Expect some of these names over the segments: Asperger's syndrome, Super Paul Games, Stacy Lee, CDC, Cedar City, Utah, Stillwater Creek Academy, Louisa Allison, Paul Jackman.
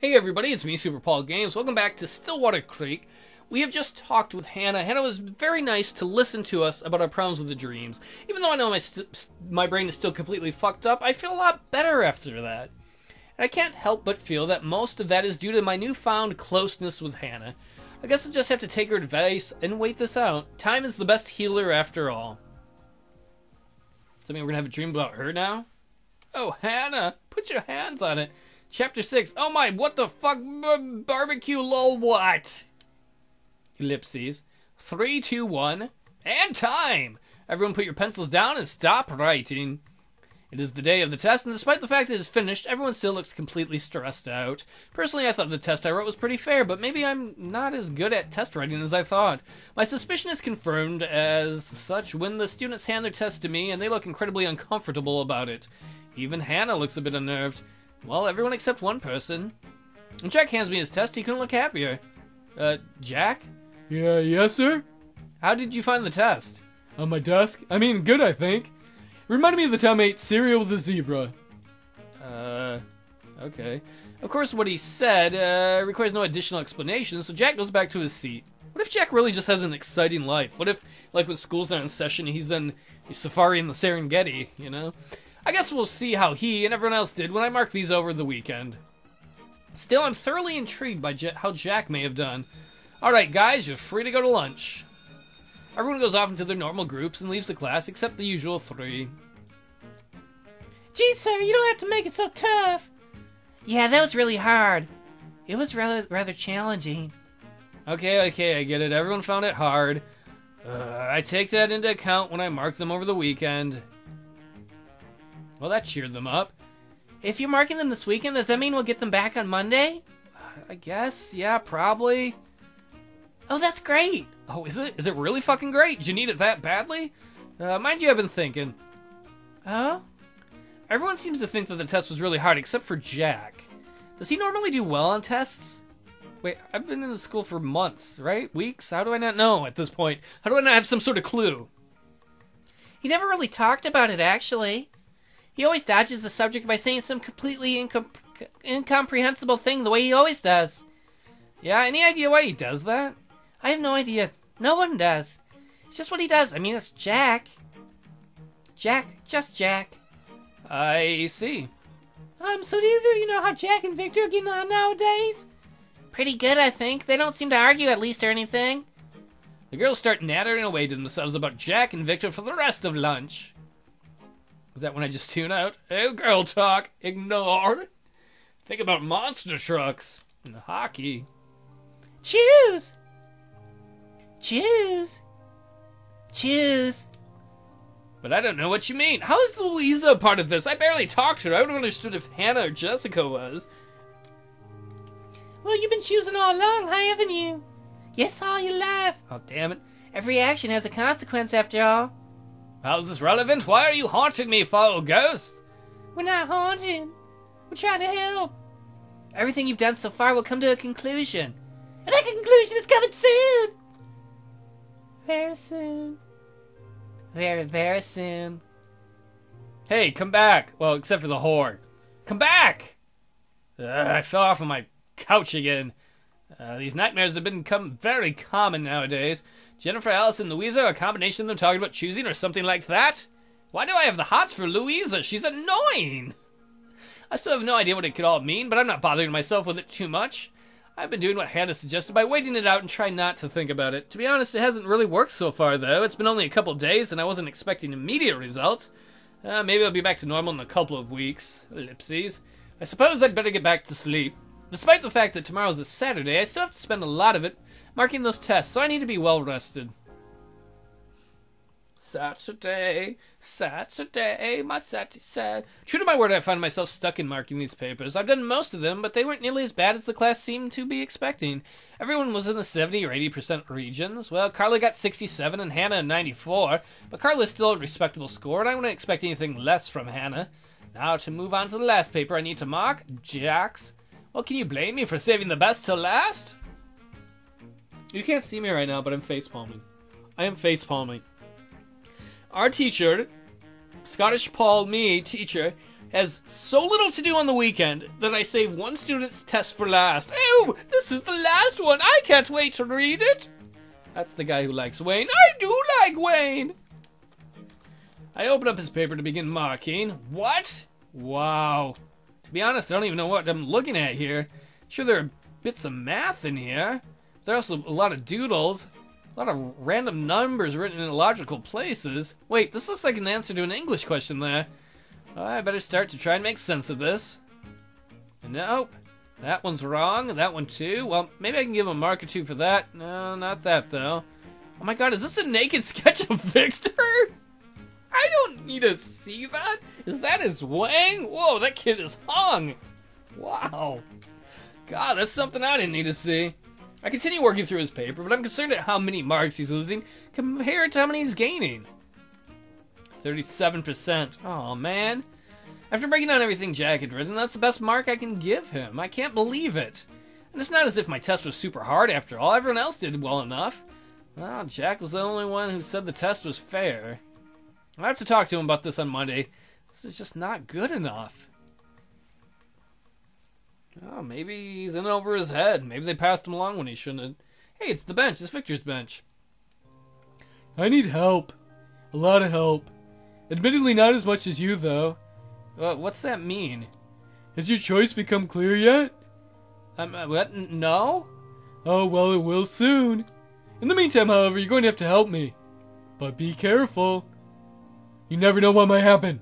Hey everybody, it's me, Super Paul Games. Welcome back to Stillwater Creek. We have just talked with Hannah. Hannah was very nice to listen to us about our problems with the dreams. Even though I know my brain is still completely fucked up, I feel a lot better after that. And I can't help but feel that most of that is due to my newfound closeness with Hannah. I guess I'll just have to take her advice and wait this out. Time is the best healer after all. Does that mean we're gonna have a dream about her now? Oh, Hannah, put your hands on it. Chapter 6. Oh my, what the fuck? Barbecue lol what? Ellipses. 3, 2, 1. And time! Everyone put your pencils down and stop writing. It is the day of the test, and despite the fact it is finished, everyone still looks completely stressed out. Personally, I thought the test I wrote was pretty fair, but maybe I'm not as good at test writing as I thought. My suspicion is confirmed as such when the students hand their test to me, and they look incredibly uncomfortable about it. Even Hannah looks a bit unnerved. Well, everyone except one person. When Jack hands me his test, he couldn't look happier. Jack? Yeah, yes, sir? How did you find the test? On my desk? I mean, good, I think. Reminded me of the time I ate cereal with a zebra. Okay. Of course, what he said requires no additional explanation, so Jack goes back to his seat. What if Jack really just has an exciting life? What if, like, when school's not in session, he's in safari in the Serengeti, you know? I guess we'll see how he and everyone else did when I mark these over the weekend. Still, I'm thoroughly intrigued by how Jack may have done. Alright guys, you're free to go to lunch. Everyone goes off into their normal groups and leaves the class, except the usual three. Geez, sir, you don't have to make it so tough. Yeah, that was really hard. It was rather challenging. Okay, I get it. Everyone found it hard. I take that into account when I mark them over the weekend. Well, that cheered them up. If you're marking them this weekend, does that mean we'll get them back on Monday? I guess, yeah, probably. Oh, that's great. Oh, is it? Is it really fucking great? Did you need it that badly? Mind you, I've been thinking. Huh? Everyone seems to think that the test was really hard, except for Jack. Does he normally do well on tests? Wait, I've been in the school for months, right? Weeks? How do I not know at this point? How do I not have some sort of clue? He never really talked about it, actually. He always dodges the subject by saying some completely incomprehensible thing the way he always does. Yeah, any idea why he does that? I have no idea. No one does. It's just what he does. I mean, it's Jack. Jack. Just Jack. I see. So do either of you know how Jack and Victor are getting on nowadays? Pretty good, I think. They don't seem to argue, at least, or anything. The girls start nattering away to themselves about Jack and Victor for the rest of lunch. Is that when I just tune out? Hey, girl talk. Ignore. Think about monster trucks and hockey. Choose. Choose. Choose. But I don't know what you mean. How is Louisa a part of this? I barely talked to her. I would have understood if Hannah or Jessica was. Well, you've been choosing all along, haven't you? Yes, all your life. Oh, damn it. Every action has a consequence, after all. How's this relevant? Why are you haunting me, foul ghost? We're not haunting. We're trying to help. Everything you've done so far will come to a conclusion. And that conclusion is coming soon. Very soon. Very, very soon. Hey, come back. Well, except for the whore. Come back! I fell off of my couch again. These nightmares have become very common nowadays. Jennifer, Alice, and Louisa are a combination of them talking about choosing or something like that? Why do I have the hots for Louisa? She's annoying! I still have no idea what it could all mean, but I'm not bothering myself with it too much. I've been doing what Hannah suggested by waiting it out and trying not to think about it. To be honest, it hasn't really worked so far, though. It's been only a couple days, and I wasn't expecting immediate results. Maybe I'll be back to normal in a couple of weeks. Ellipses. I suppose I'd better get back to sleep. Despite the fact that tomorrow's a Saturday, I still have to spend a lot of it marking those tests, so I need to be well rested. Saturday, my Saturday, sad. True to my word, I find myself stuck in marking these papers. I've done most of them, but they weren't nearly as bad as the class seemed to be expecting. Everyone was in the 70 or 80% regions. Well, Carla got 67 and Hannah 94, but Carla's still a respectable score, and I wouldn't expect anything less from Hannah. Now, to move on to the last paper I need to mark, Jack's. Well, can you blame me for saving the best till last? You can't see me right now, but I'm facepalming. I am facepalming. Our teacher, Scottish Paul, me, teacher, has so little to do on the weekend that I save one student's test for last. Oh, this is the last one. I can't wait to read it. That's the guy who likes Wayne. I do like Wayne. I open up his paper to begin marking. What? Wow. To be honest, I don't even know what I'm looking at here. Sure, there are bits of math in here. There are also a lot of doodles. A lot of random numbers written in illogical places. Wait, this looks like an answer to an English question there. I better start to try and make sense of this. Nope. That one's wrong. That one too. Well, maybe I can give him a mark or two for that. No, not that though. Oh my god, is this a naked sketch of Victor? I don't need to see that. Is that his wang? Whoa, that kid is hung. Wow. God, that's something I didn't need to see. I continue working through his paper, but I'm concerned at how many marks he's losing compared to how many he's gaining. 37%. Oh man. After breaking down everything Jack had written, that's the best mark I can give him. I can't believe it. And it's not as if my test was super hard after all. Everyone else did well enough. Well, Jack was the only one who said the test was fair. I have to talk to him about this on Monday. This is just not good enough. Oh, maybe he's in over his head. Maybe they passed him along when he shouldn't have. Hey, it's the bench. It's Victor's bench. I need help. A lot of help. Admittedly, not as much as you, though. What's that mean? Has your choice become clear yet? What? No? Oh, well, it will soon. In the meantime, however, you're going to have to help me. But be careful. You never know what might happen.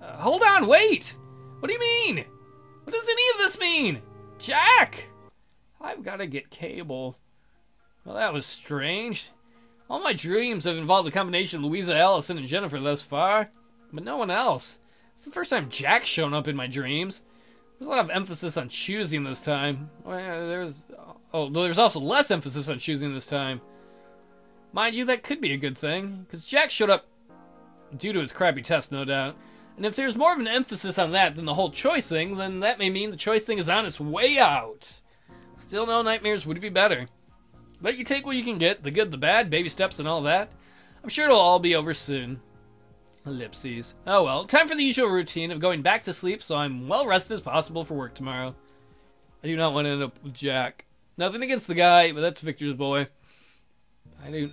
Hold on, wait! What do you mean? What does any of this mean? Jack! I've got to get cable. Well, that was strange. All my dreams have involved a combination of Louisa Allison and Jennifer thus far, but no one else. It's the first time Jack's shown up in my dreams. There's a lot of emphasis on choosing this time. Well, there's also less emphasis on choosing this time. Mind you, that could be a good thing, because Jack showed up due to his crappy test, no doubt. And if there's more of an emphasis on that than the whole choice thing, then that may mean the choice thing is on its way out. Still, no nightmares would be better. But you take what you can get, the good, the bad, baby steps and all that. I'm sure it'll all be over soon. Ellipses. Oh well, time for the usual routine of going back to sleep so I'm well rested as possible for work tomorrow. I do not want to end up with Jack. Nothing against the guy, but that's Victor's boy. I do.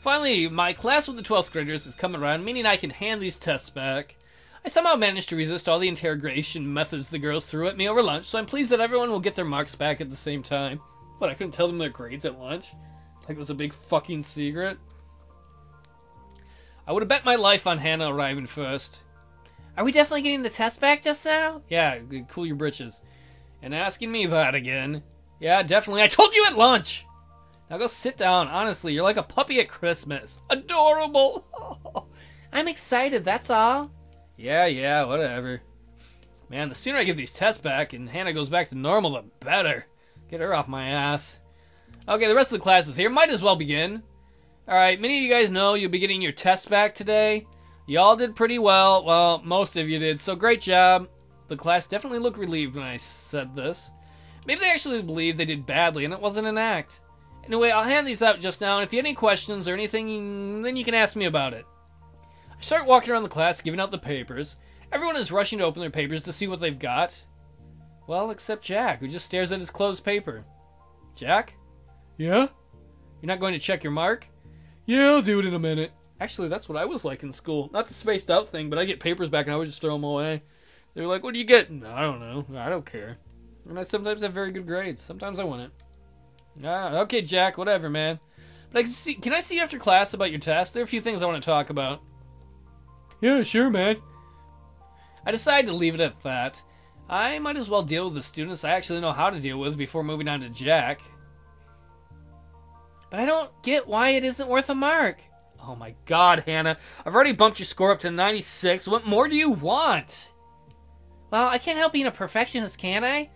Finally, my class with the 12th graders is coming around, meaning I can hand these tests back. I somehow managed to resist all the interrogation methods the girls threw at me over lunch, so I'm pleased that everyone will get their marks back at the same time. What, I couldn't tell them their grades at lunch? Like it was a big fucking secret? I would have bet my life on Hannah arriving first. Are we definitely getting the test back just now? Yeah, cool your britches. And asking me that again. Yeah, definitely. I told you at lunch! Now go sit down. Honestly, you're like a puppy at Christmas. Adorable! Oh, I'm excited, that's all. Yeah, whatever. Man, the sooner I give these tests back and Hannah goes back to normal, the better. Get her off my ass. Okay, the rest of the class is here. Might as well begin. Alright, many of you guys know you'll be getting your tests back today. Y'all did pretty well. Well, most of you did, so great job. The class definitely looked relieved when I said this. Maybe they actually believed they did badly and it wasn't an act. Anyway, I'll hand these out just now, and if you have any questions or anything, then you can ask me about it. I start walking around the class, giving out the papers. Everyone is rushing to open their papers to see what they've got. Well, except Jack, who just stares at his closed paper. Jack? Yeah? You're not going to check your mark? Yeah, I'll do it in a minute. Actually, that's what I was like in school. Not the spaced out thing, but I get papers back and I would just throw them away. They were like, what are you getting? I don't know. I don't care. And I sometimes have very good grades. Sometimes I wouldn't. Ah, okay, Jack, whatever, man. But can I see you after class about your test? There are a few things I want to talk about. Yeah, sure, man. I decided to leave it at that. I might as well deal with the students I actually know how to deal with before moving on to Jack. But I don't get why it isn't worth a mark. Oh my god, Hannah. I've already bumped your score up to 96. What more do you want? Well, I can't help being a perfectionist, can I?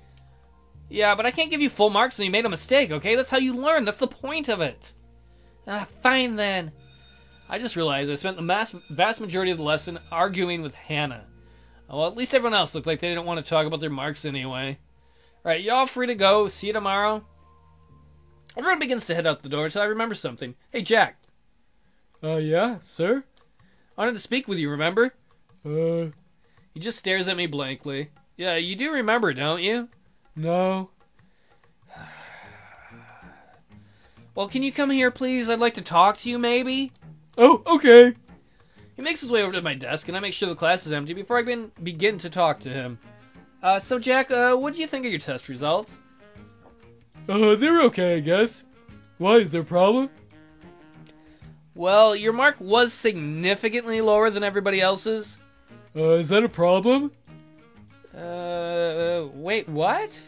Yeah, but I can't give you full marks when you made a mistake, okay? That's how you learn. That's the point of it. Ah, fine then. I just realized I spent the vast majority of the lesson arguing with Hannah. Well, at least everyone else looked like they didn't want to talk about their marks anyway. Alright, y'all free to go. See you tomorrow. Everyone begins to head out the door until I remember something. Hey, Jack. Yeah, sir? I wanted to speak with you, remember? He just stares at me blankly. Yeah, you do remember, don't you? No. Well, can you come here, please? I'd like to talk to you, maybe? Oh, okay. He makes his way over to my desk, and I make sure the class is empty before I begin to talk to him. So Jack, what do you think of your test results? They're okay, I guess. Why, is there a problem? Well, your mark was significantly lower than everybody else's. Is that a problem? Wait, what?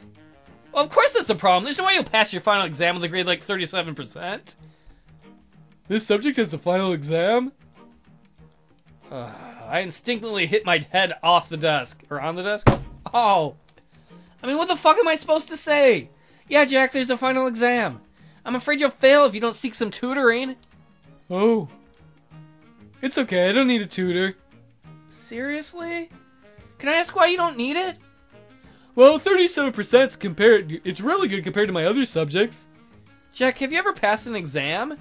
Well, of course that's a problem. There's no way you'll pass your final exam with a grade like 37%. This subject has a final exam? I instinctively hit my head off the desk. Or on the desk? Oh. I mean, what the fuck am I supposed to say? Yeah, Jack, there's a final exam. I'm afraid you'll fail if you don't seek some tutoring. Oh. It's okay, I don't need a tutor. Seriously? Can I ask why you don't need it? Well, 37% compared, it's really good compared to my other subjects. Jack, have you ever passed an exam?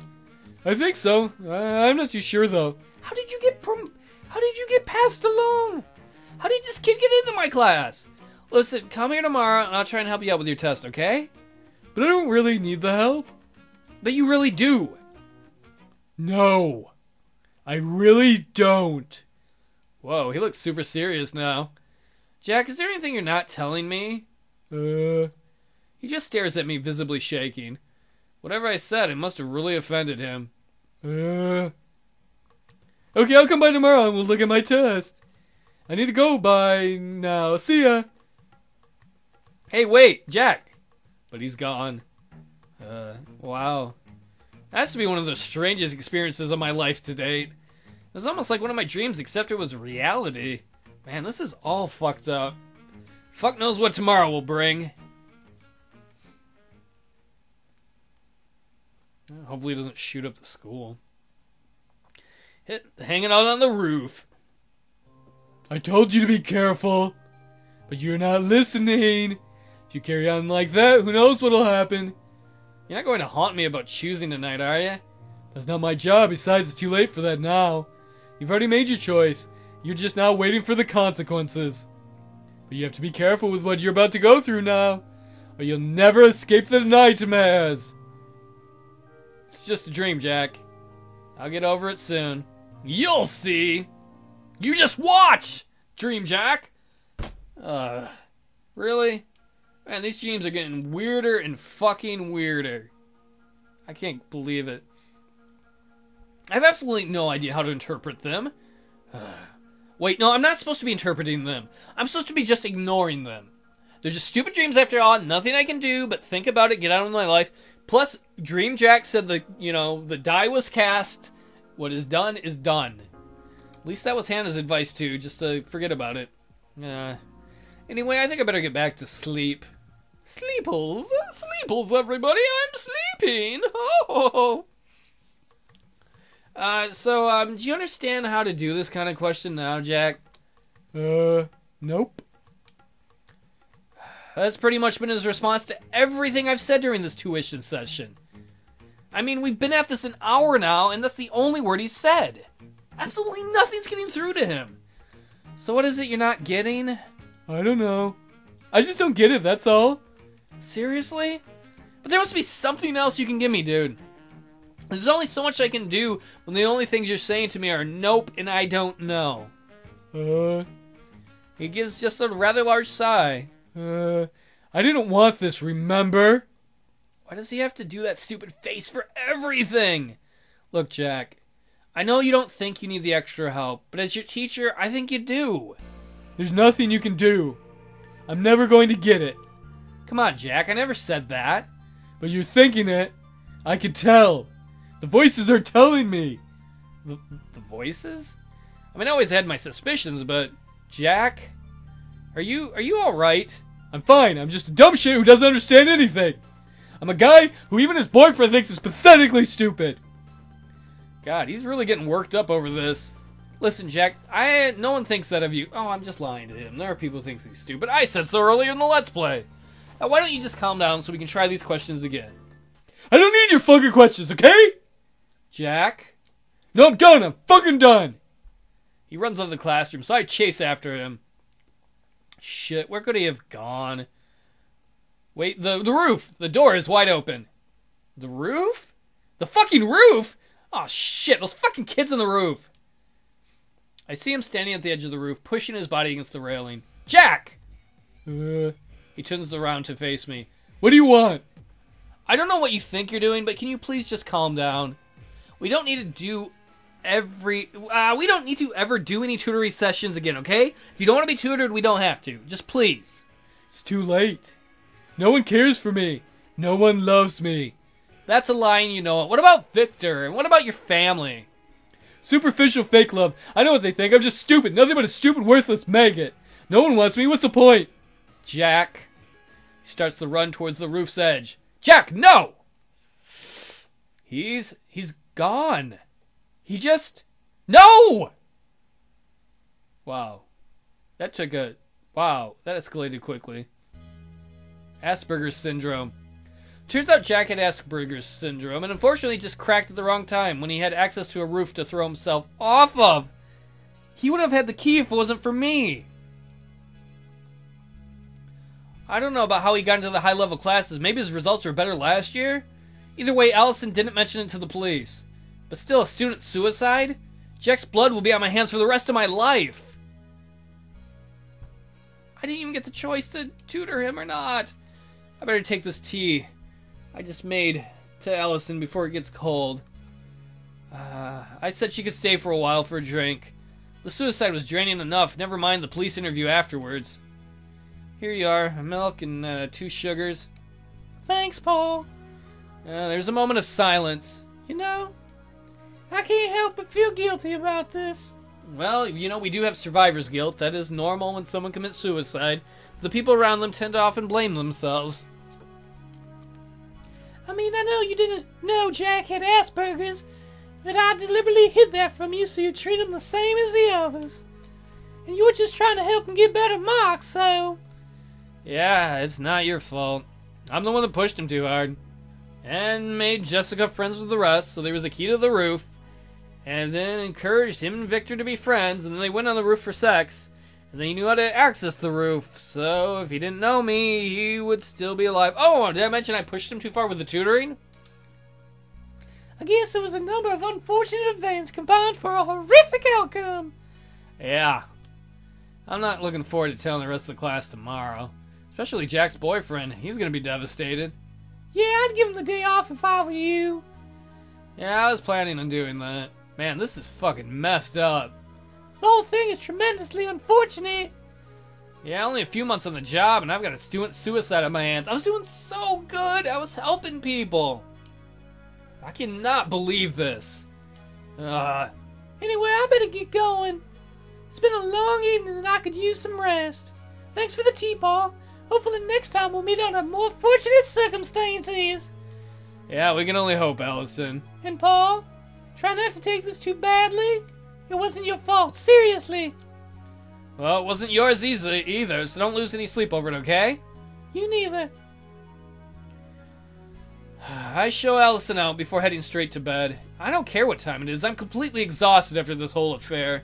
I think so. I'm not too sure though. How did you get passed along? How did this kid get into my class? Listen, come here tomorrow and I'll try and help you out with your test, okay? But I don't really need the help. But you really do. No. I really don't. Whoa, he looks super serious now. Jack, is there anything you're not telling me? He just stares at me, visibly shaking. Whatever I said, it must have really offended him. Okay, I'll come by tomorrow and we'll look at my test. I need to go by now. See ya. Hey, wait, Jack. But he's gone. Wow. That has to be one of the strangest experiences of my life to date. It was almost like one of my dreams, except it was reality. Man, this is all fucked up. Fuck knows what tomorrow will bring. Hopefully he doesn't shoot up the school. Hanging out on the roof. I told you to be careful, but you're not listening. If you carry on like that, who knows what'll happen. You're not going to haunt me about choosing tonight, are you? That's not my job. Besides, it's too late for that now. You've already made your choice. You're just now waiting for the consequences. But you have to be careful with what you're about to go through now, or you'll never escape the nightmares. It's just a dream, Jack. I'll get over it soon. You'll see. You just watch, Dream Jack. Really? Man, these dreams are getting weirder and fucking weirder. I can't believe it. I have absolutely no idea how to interpret them. Wait, no, I'm not supposed to be interpreting them. I'm supposed to be just ignoring them. They're just stupid dreams after all. Nothing I can do but think about it, get out of my life. Plus, Dream Jack said the die was cast. What is done is done. At least that was Hannah's advice too, just to forget about it. Anyway, I think I better get back to sleep. Sleeples, sleeples, everybody, I'm sleeping. Oh. So, do you understand how to do this kind of question now, Jack? Nope. That's pretty much been his response to everything I've said during this tuition session. I mean, we've been at this an hour now, and that's the only word he's said. Absolutely nothing's getting through to him. So what is it you're not getting? I don't know. I just don't get it, that's all. Seriously? But there must be something else you can give me, dude. There's only so much I can do when the only things you're saying to me are nope and I don't know. He gives just a rather large sigh. I didn't want this, remember? Why does he have to do that stupid face for everything? Look, Jack, I know you don't think you need the extra help, but as your teacher, I think you do. There's nothing you can do. I'm never going to get it. Come on, Jack, I never said that. But you're thinking it. I can tell. The voices are telling me. The voices? I mean, I always had my suspicions, but... Jack, are you alright? I'm fine. I'm just a dumb shit who doesn't understand anything. I'm a guy who even his boyfriend thinks is pathetically stupid. God, he's really getting worked up over this. Listen, Jack, no one thinks that of you. Oh, I'm just lying to him. There are people who think he's stupid. I said so earlier in the Let's Play. Now, why don't you just calm down so we can try these questions again? I don't need your fucking questions, okay? Jack? No, I'm done. I'm fucking done. He runs out of the classroom, so I chase after him. Shit, where could he have gone? Wait, the roof! The door is wide open. The roof? The fucking roof? Oh shit, those fucking kids on the roof. I see him standing at the edge of the roof, pushing his body against the railing. Jack! He turns around to face me. What do you want? I don't know what you think you're doing, but can you please just calm down? We don't need to do we don't need to ever do any tutoring sessions again, okay? If you don't want to be tutored, we don't have to. Just please. It's too late. No one cares for me. No one loves me. That's a line, you know. What about Victor? And what about your family? Superficial fake love. I know what they think. I'm just stupid. Nothing but a stupid, worthless maggot. No one wants me. What's the point? Jack. He starts to run towards the roof's edge. Jack, no! He's gone. He just... No! Wow. That took a... Wow. That escalated quickly. Asperger's syndrome. Turns out Jack had Asperger's syndrome, and unfortunately just cracked at the wrong time when he had access to a roof to throw himself off of. He would have had the key if it wasn't for me. I don't know about how he got into the high-level classes. Maybe his results were better last year? Either way, Allison didn't mention it to the police. But still, a student suicide? Jack's blood will be on my hands for the rest of my life. I didn't even get the choice to tutor him or not. I better take this tea I just made to Allison before it gets cold. I said she could stay for a while for a drink. The suicide was draining enough, never mind the police interview afterwards. Here you are, a milk and 2 sugars. Thanks, Paul. There's a moment of silence. You know, I can't help but feel guilty about this. Well, you know, we do have survivor's guilt. That is normal when someone commits suicide. The people around them tend to often blame themselves. I mean, I know you didn't know Jack had Asperger's, but I deliberately hid that from you so you treat him the same as the others. And you were just trying to help him get better marks, so... Yeah, it's not your fault. I'm the one that pushed him too hard. And made Jessica friends with the rest, so there was a key to the roof. And then encouraged him and Victor to be friends, and then they went on the roof for sex. And then he knew how to access the roof, so if he didn't know me, he would still be alive. Oh, did I mention I pushed him too far with the tutoring? I guess it was a number of unfortunate events combined for a horrific outcome. Yeah. I'm not looking forward to telling the rest of the class tomorrow. Especially Jack's boyfriend. He's going to be devastated. Yeah, I'd give him the day off if I were you. Yeah, I was planning on doing that. Man, this is fucking messed up. The whole thing is tremendously unfortunate. Yeah, only a few months on the job, and I've got a student suicide on my hands. I was doing so good. I was helping people. I cannot believe this. Anyway, I better get going. It's been a long evening, and I could use some rest. Thanks for the tea, Paul. Hopefully next time we'll meet under more fortunate circumstances. Yeah, we can only hope, Allison. And Paul, try not to take this too badly. It wasn't your fault, seriously. Well, it wasn't yours either, so don't lose any sleep over it, okay? You neither. I show Allison out before heading straight to bed. I don't care what time it is. I'm completely exhausted after this whole affair.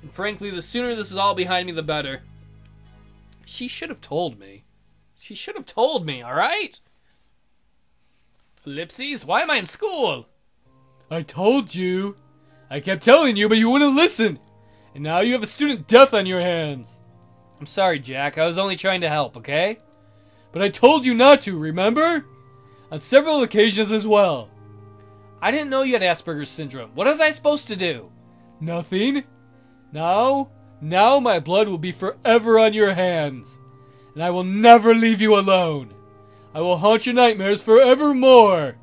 And frankly, the sooner this is all behind me, the better. She should have told me. She should have told me, alright? Ellipses, why am I in school? I told you. I kept telling you, but you wouldn't listen. And now you have a student death on your hands. I'm sorry, Jack. I was only trying to help, okay? But I told you not to, remember? On several occasions as well. I didn't know you had Asperger's syndrome. What was I supposed to do? Nothing. Now my blood will be forever on your hands. And I will never leave you alone. I will haunt your nightmares forevermore.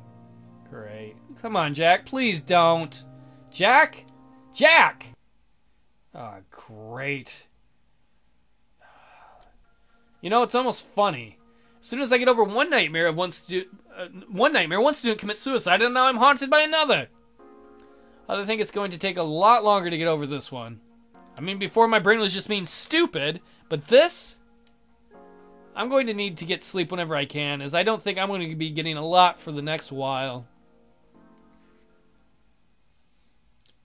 Great. Come on, Jack. Please don't. Jack? Jack! Oh, great. You know, it's almost funny. As soon as I get over one nightmare of one student commits suicide, and now I'm haunted by another. I think it's going to take a lot longer to get over this one. I mean, before my brain was just being stupid, but this... I'm going to need to get sleep whenever I can, as I don't think I'm going to be getting a lot for the next while.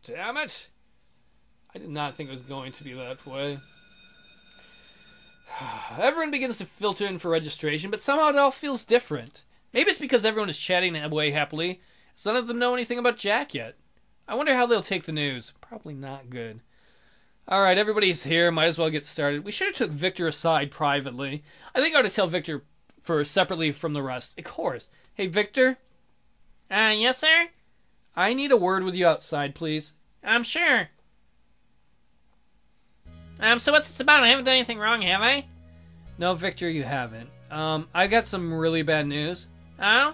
Damn it! I did not think it was going to be that way. Everyone begins to filter in for registration, but somehow it all feels different. Maybe it's because everyone is chatting away happily, as none of them know anything about Jack yet. I wonder how they'll take the news. Probably not good. Alright, everybody's here. Might as well get started. We should have took Victor aside privately. I think I ought to tell Victor first, separately from the rest. Of course. Hey, Victor? Yes, sir? I need a word with you outside, please. I'm sure. So what's this about? I haven't done anything wrong, have I? No, Victor, you haven't. I got some really bad news. Oh?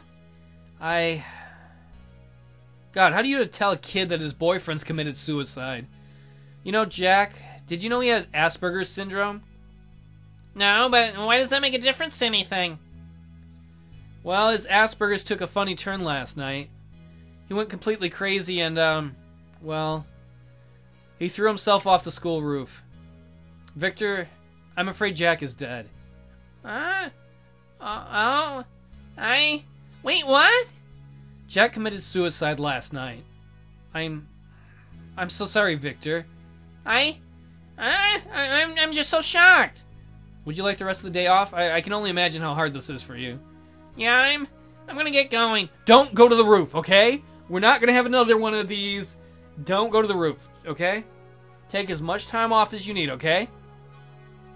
God, how do you tell a kid that his boyfriend's committed suicide? You know, Jack, did you know he has Asperger's syndrome? No, but why does that make a difference to anything? Well, his Asperger's took a funny turn last night. He went completely crazy and, well, he threw himself off the school roof. Victor, I'm afraid Jack is dead. Huh? Wait, what? Jack committed suicide last night. I'm so sorry, Victor. I'm just so shocked. Would you like the rest of the day off? I can only imagine how hard this is for you. Yeah, I'm gonna get going. Don't go to the roof, okay? We're not gonna have another one of these. Don't go to the roof, okay? Take as much time off as you need, okay?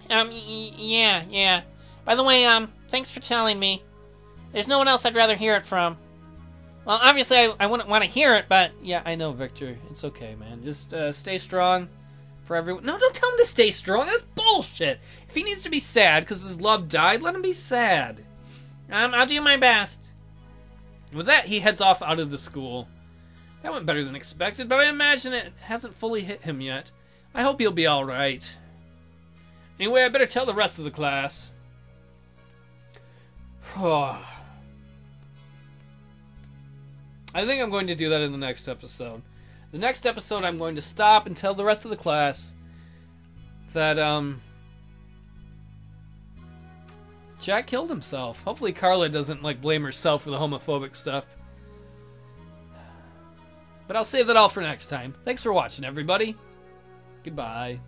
Yeah. By the way, thanks for telling me. There's no one else I'd rather hear it from. Well, obviously I wouldn't want to hear it, but... Yeah, I know, Victor. It's okay, man. Just, stay strong for everyone. No, don't tell him to stay strong. That's bullshit. If he needs to be sad because his love died, let him be sad. I'll do my best. With that, he heads off out of the school. That went better than expected, but I imagine it hasn't fully hit him yet. I hope he'll be alright. Anyway, I better tell the rest of the class. I think I'm going to do that in the next episode. The next episode, I'm going to stop and tell the rest of the class that, Jack killed himself. Hopefully Carla doesn't, like, blame herself for the homophobic stuff. But I'll save that all for next time. Thanks for watching, everybody. Goodbye.